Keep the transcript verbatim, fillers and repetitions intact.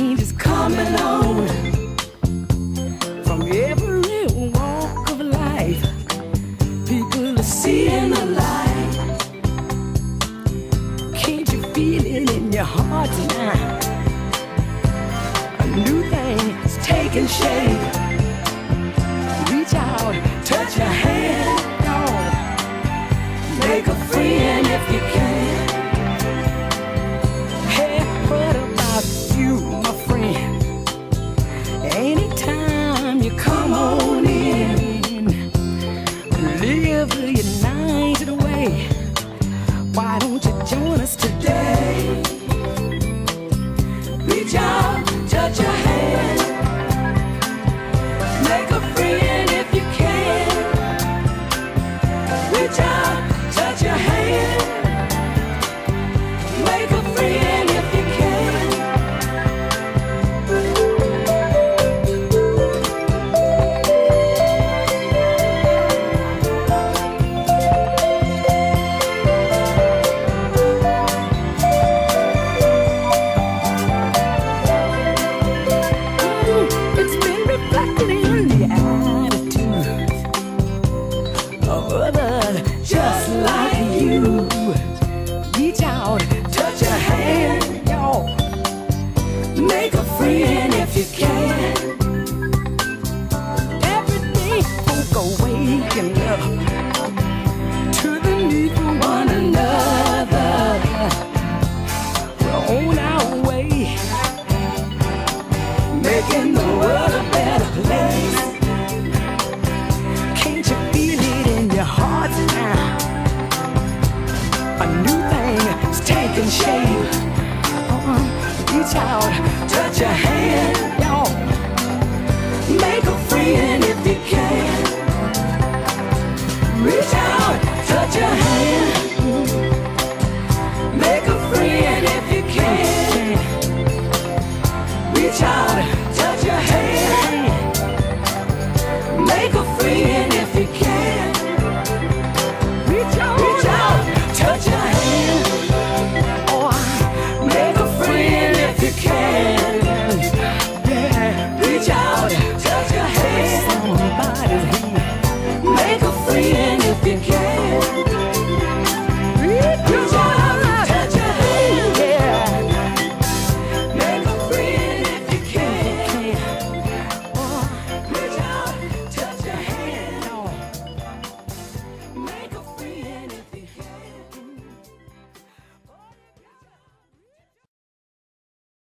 me just come along from every walk of life. People are seeing the light. Can't you feel it in your heart tonight? A new thing is taking shape. Reach out, touch your hand, dog. Make a friend if you can. Hey, what about you, my friend? Anytime you come on in, live the United Way. Why don't you join us today? Reach out, touch your hand. Make a friend if you can. Reach out, touch your hand. Make a friend if you can. It's been reflected in the attitude of others just like you. Reach out, touch your hand, y'all. Make a friend if you can. Every day, folk are waking up to the need for one another. We're on our way, making the world a better place. Can't you feel it in your heart now? A new thing is taking shape. Uh-uh. Reach out, touch your hand, y'all. Make a friend.